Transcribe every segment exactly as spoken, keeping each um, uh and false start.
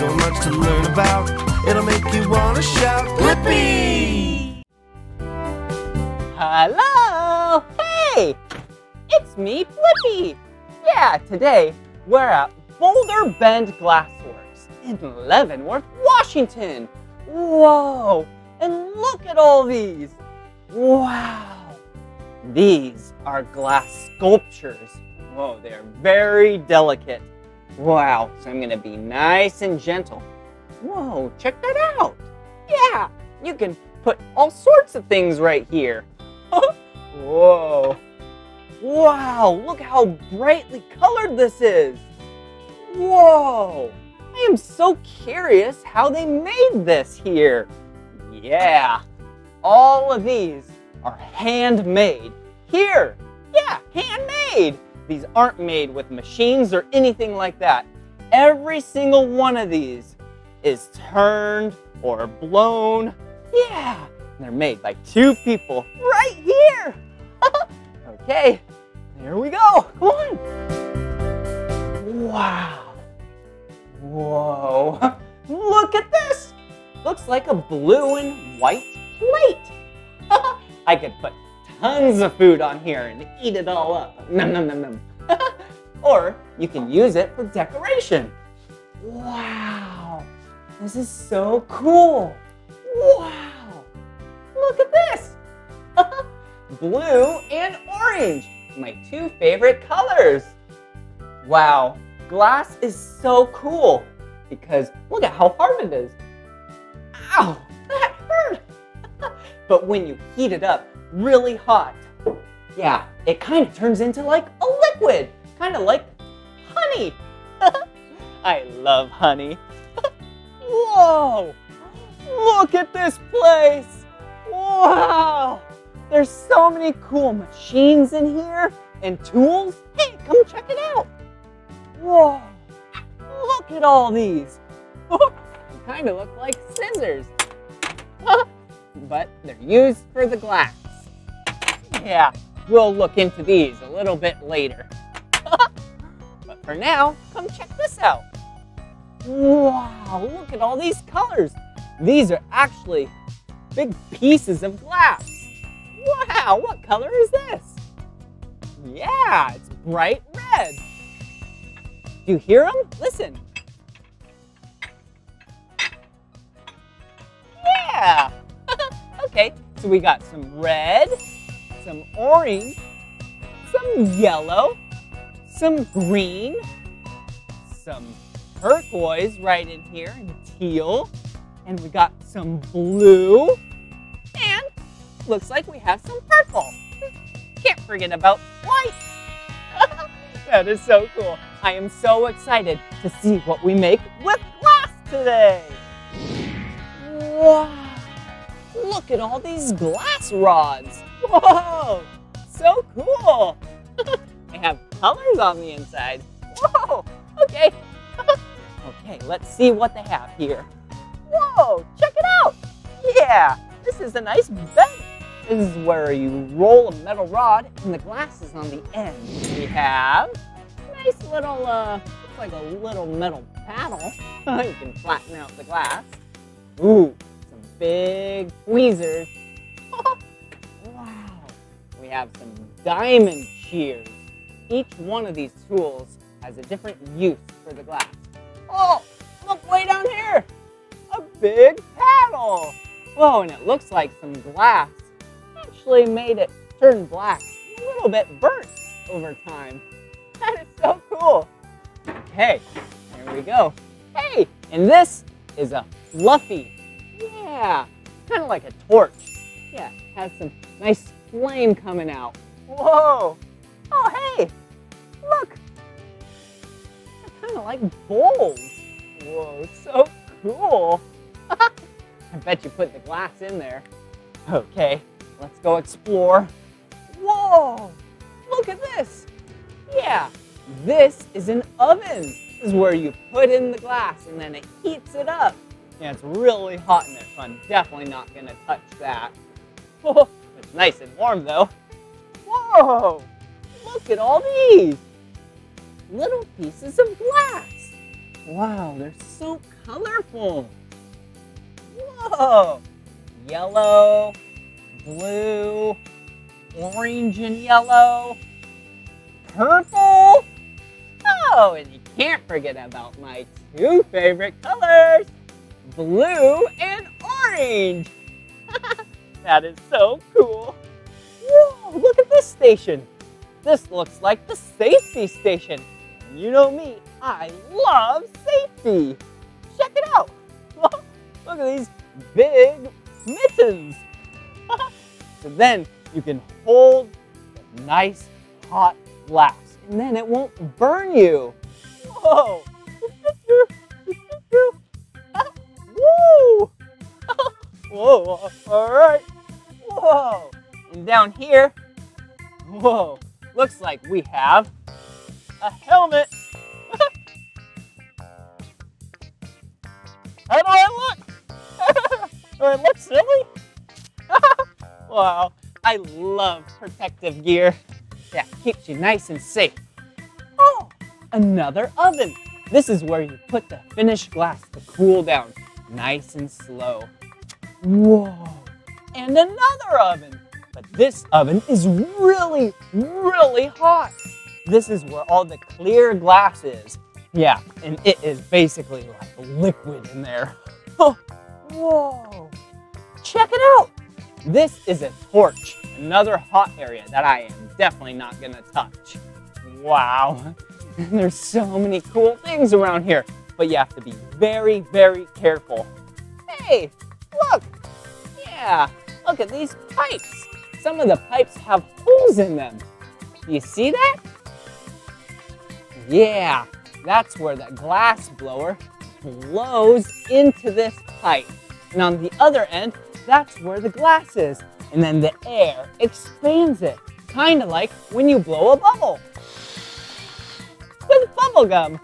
so much to learn about. It'll make you want to shout, Blippi! Hello! Hey! It's me, Blippi! Yeah, today we're at Boulder Bend Glassworks in Leavenworth, Washington! Whoa! And look at all these! Wow! These are glass sculptures. Whoa, they're very delicate. Wow, so I'm gonna be nice and gentle. Whoa, check that out! Yeah, you can put all sorts of things right here. Whoa! Wow, look how brightly colored this is! Whoa! I am so curious how they made this here. Yeah, all of these are handmade. Here, yeah, handmade. These aren't made with machines or anything like that. Every single one of these is turned or blown. Yeah, and they're made by two people right here. Okay, here we go, come on. Wow, whoa, look at this. Looks like a blue and white plate. I could put tons of food on here and eat it all up. Nom, nom, nom, nom. Or you can use it for decoration. Wow, this is so cool. Wow, look at this. Blue and orange, my two favorite colors. Wow, glass is so cool because look at how hard it is. Ow, that hurt. But when you heat it up really hot, yeah, it kind of turns into like a liquid, kind of like honey. I love honey. Whoa, look at this place. Wow, there's so many cool machines in here and tools. Hey, come check it out. Whoa, look at all these. They kind of look like scissors, but they're used for the glass. Yeah, we'll look into these a little bit later. But for now, come check this out. Wow, look at all these colors. These are actually big pieces of glass. Wow, what color is this? Yeah, it's bright red. Do you hear them? Listen. Yeah. Okay, so we got some red, some orange, some yellow, some green, some turquoise right in here, and teal, and we got some blue, and looks like we have some purple. Can't forget about white. That is so cool. I am so excited to see what we make with glass today. Wow, look at all these glass rods. Whoa, so cool. They have colors on the inside. Whoa, okay. Okay, let's see what they have here. Whoa, check it out. Yeah, this is a nice bend. This is where you roll a metal rod and the glass is on the end. We have a nice little, uh, looks like a little metal paddle. You can flatten out the glass. Ooh, some big tweezers. Wow, we have some diamond shears. Each one of these tools has a different use for the glass. Oh, look way down here, a big paddle. Whoa, and it looks like some glass actually made it turn black, a little bit burnt over time. That is so cool. Okay, here we go. Hey, and this is a fluffy, yeah, kind of like a torch. Yeah, has some nice flame coming out. Whoa! Oh, hey, look! They're kind of like bowls. Whoa, so cool! I bet you put the glass in there. Okay, let's go explore. Whoa! Look at this! Yeah, this is an oven. This is where you put in the glass and then it heats it up. Yeah, it's really hot in there, so I'm definitely not gonna touch that. Oh, it's nice and warm though. Whoa, look at all these little pieces of glass. Wow, they're so colorful. Whoa! Yellow, blue, orange and yellow, purple. Oh, and you can't forget about my two favorite colors, blue and orange. That is so cool. Whoa, look at this station. This looks like the safety station. You know me, I love safety. Check it out. Look at these big mittens. So then you can hold a nice hot blast and then it won't burn you. Whoa. Woo. Whoa, all right. Whoa. And down here, whoa, looks like we have a helmet. How do I look? Do I look silly? Wow, I love protective gear. That keeps you nice and safe. Oh, another oven. This is where you put the finished glass to cool down, nice and slow. Whoa, and another oven. But this oven is really, really hot. This is where all the clear glass is. Yeah, and it is basically like liquid in there. Oh, whoa, check it out. This is a torch, another hot area that I am definitely not gonna touch. Wow, there's so many cool things around here, but you have to be very, very careful. Hey, look, yeah, look at these pipes. Some of the pipes have holes in them. Do you see that? Yeah, that's where the glass blower blows into this pipe. And on the other end, that's where the glass is, and then the air expands it, kind of like when you blow a bubble with bubble gum.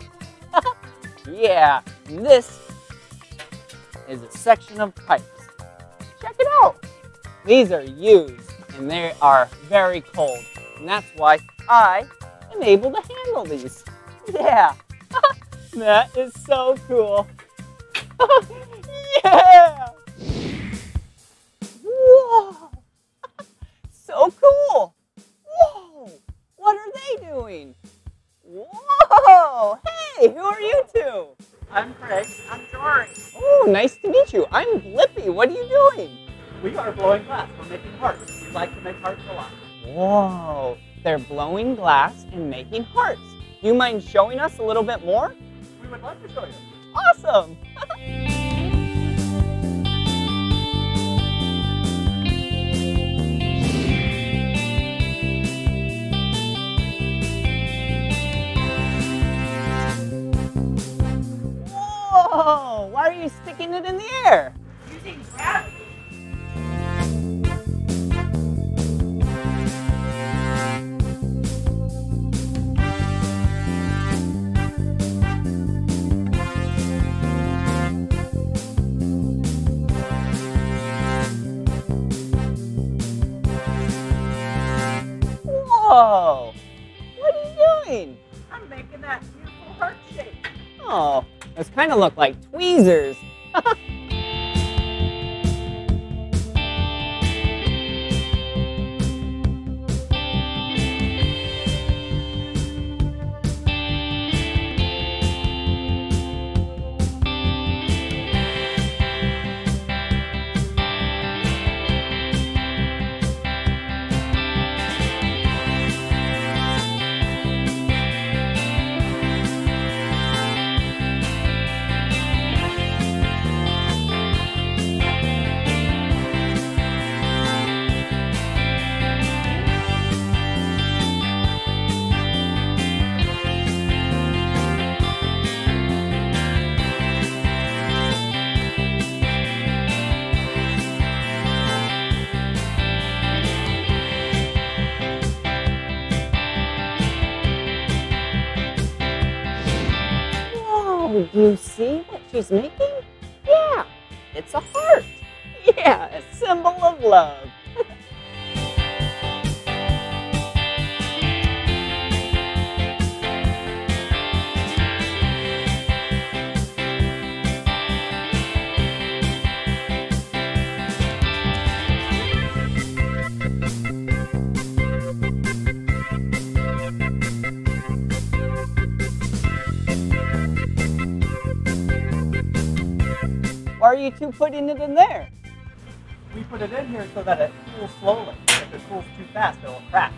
Yeah, this is a section of pipes. Check it out. These are used, and they are very cold, and that's why I am able to handle these. Yeah, that is so cool. Yeah. Whoa, so cool. Whoa, what are they doing? Whoa, hey, who are you two? I'm Craig, I'm Jory. Oh, nice to meet you. I'm Blippi, what are you doing? We are blowing glass, we're making hearts. We like to make hearts a lot. Whoa, they're blowing glass and making hearts. Do you mind showing us a little bit more? We would love to show you. Awesome. Whoa, why are you sticking it in the air? Using gravity. Whoa, what are you doing? I'm making that beautiful heart shape. Oh. Those kind of look like tweezers. You see what she's making? Yeah, it's a heart. Yeah, a symbol of love. are you two putting it in there? We put it in here so that it cools slowly. If it cools too fast, it will crack.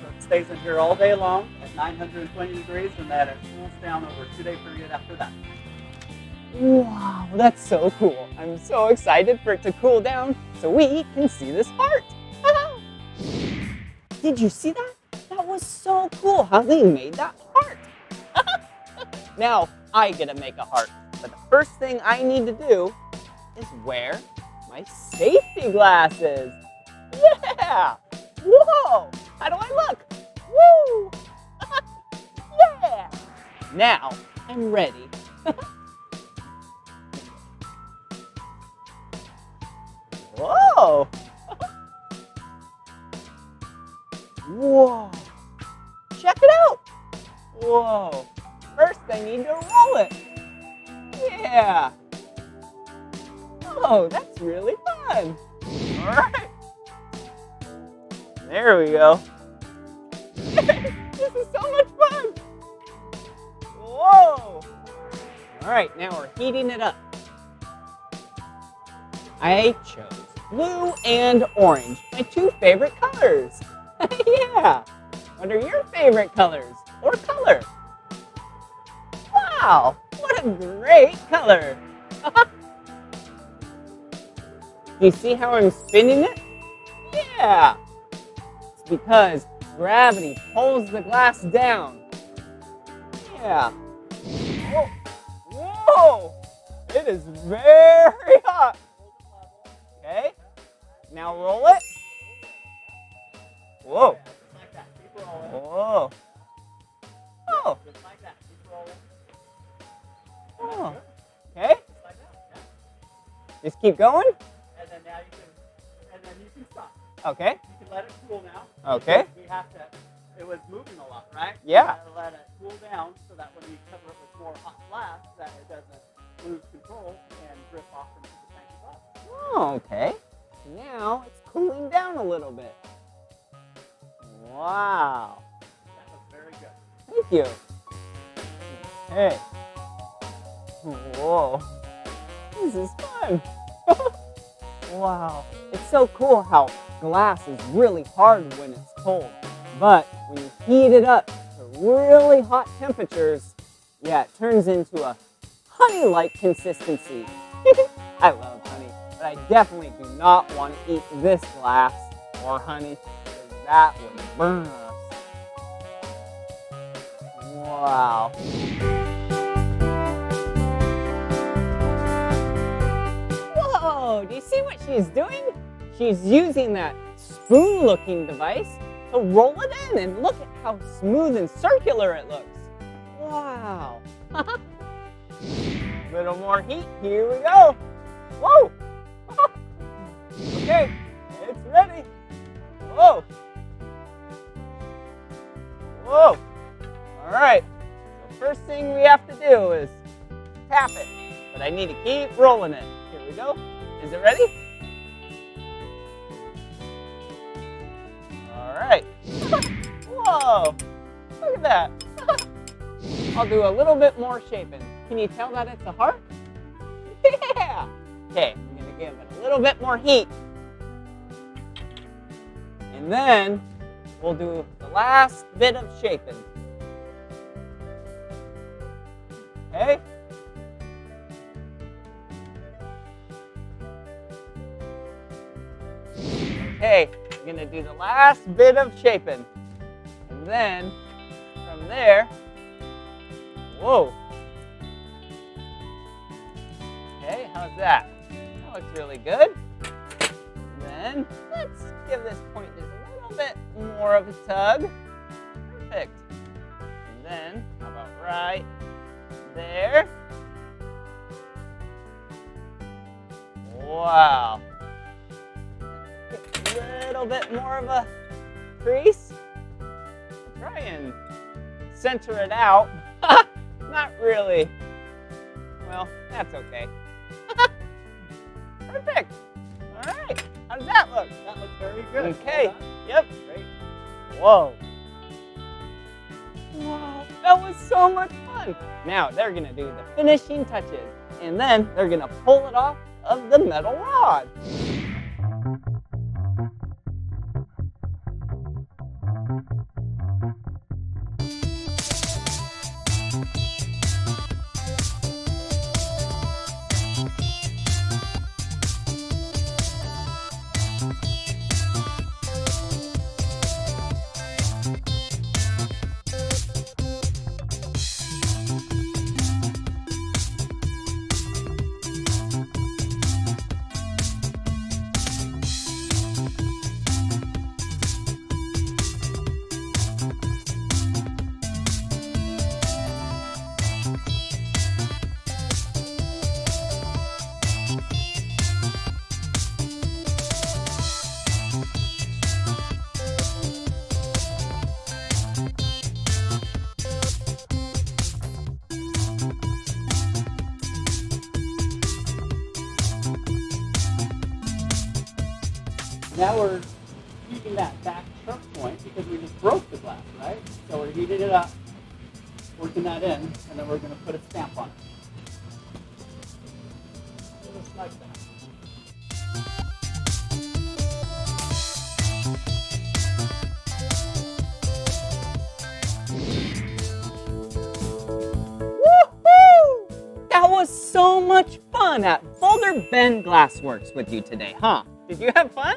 So it stays in here all day long at nine hundred twenty degrees, and that it cools down over a two-day period after that. Wow, that's so cool. I'm so excited for it to cool down so we can see this art. Did you see that? That was so cool how they made that heart. Now I get to make a heart. But the first thing I need to do is wear my safety glasses. Yeah! Whoa! How do I look? Woo! Yeah! Now I'm ready. Whoa! Whoa! Check it out! Whoa! First I need to roll it. Yeah! Oh, that's really fun! Alright! There we go. This is so much fun! Whoa! Alright, now we're heating it up. I chose blue and orange, my two favorite colors. Yeah! What are your favorite colors or color? Wow! What a great color! You see how I'm spinning it? Yeah! It's because gravity pulls the glass down. Yeah! Whoa! Whoa. It is very hot! Okay, now roll it. Whoa. Whoa. Oh. Oh. Okay. Just keep going. And then now you can, and then you can stop. Okay. You can let it cool now. Okay. We have to. It was moving a lot, right? Yeah. You gotta let it cool down so that when you cover it with more hot glass, that it doesn't lose control and drip off into the tank above. Oh, okay. Now it's cooling down a little bit. Wow. That was very good. Thank you. Hey. Whoa. This is fun. Wow. It's so cool how glass is really hard when it's cold. But when you heat it up to really hot temperatures, yeah, it turns into a honey-like consistency. I love honey, but I definitely do not want to eat this glass or honey. That would burn us. Wow. Whoa, do you see what she's doing? She's using that spoon-looking device to roll it in, and look at how smooth and circular it looks. Wow. Little more heat, here we go. Whoa. Okay, it's ready. Whoa. Whoa! All right. The first thing we have to do is tap it, but I need to keep rolling it. Here we go. Is it ready? All right. Whoa! Look at that. I'll do a little bit more shaping. Can you tell that it's a heart? Yeah. Okay. I'm gonna give it a little bit more heat, and then we'll do the last bit of shaping. Okay. Okay, I'm gonna do the last bit of shaping. And then from there, whoa. Okay, how's that? That looks really good. And then let's give this point just a little bit more of a tug. Perfect. And then, how about right there? Wow. Get a little bit more of a crease. Try and center it out. Not really. Well, that's okay. Perfect. All right. How does that look? That looks very good. Okay. Yep. Great. Whoa. Wow. That was so much fun. Now they're going to do the finishing touches, and then they're going to pull it off of the metal rod. Now we're heating that back chuck point because we just broke the glass, right? So we're heating it up, working that in, and then we're going to put a stamp on it. Just like that. Woo-hoo! That was so much fun at Boulder Bend Glassworks with you today, huh? Did you have fun?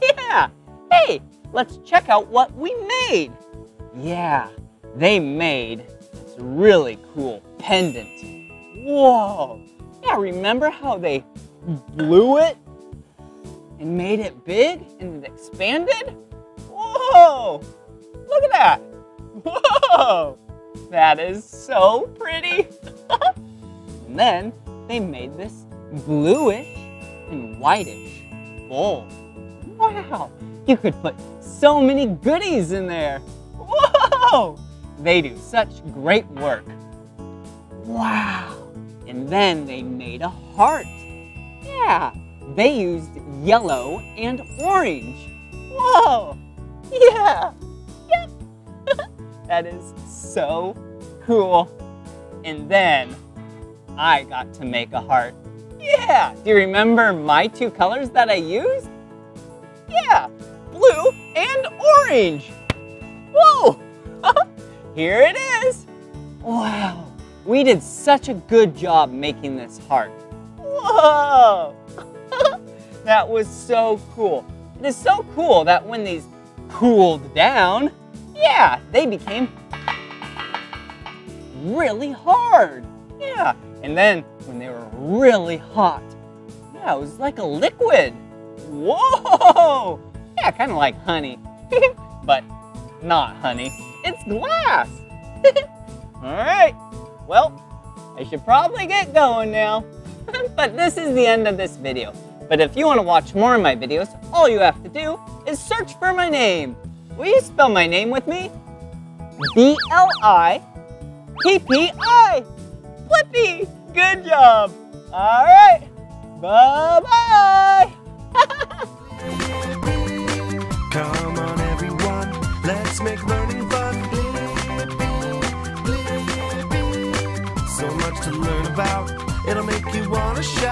Yeah. Hey, let's check out what we made. Yeah, they made this really cool pendant. Whoa. Yeah, remember how they blew it and made it big and it expanded? Whoa. Look at that. Whoa. That is so pretty. And then they made this bluish and whitish bowl. Wow, you could put so many goodies in there. Whoa, they do such great work. Wow, and then they made a heart. Yeah, they used yellow and orange. Whoa, yeah, yeah. That is so cool. And then I got to make a heart. Yeah, do you remember my two colors that I used? Yeah, blue and orange. Whoa, here it is. Wow, we did such a good job making this heart. Whoa, that was so cool. It is so cool that when these cooled down, yeah, they became really hard. Yeah, and then when they were really hot, yeah, it was like a liquid. Whoa! Yeah, kind of like honey, but not honey. It's glass. All right, well, I should probably get going now, but this is the end of this video. But if you want to watch more of my videos, all you have to do is search for my name. Will you spell my name with me? B L I P P I. Blippi, good job. All right, bye-bye. Come on everyone, let's make learning fun. So much to learn about, it'll make you wanna shout.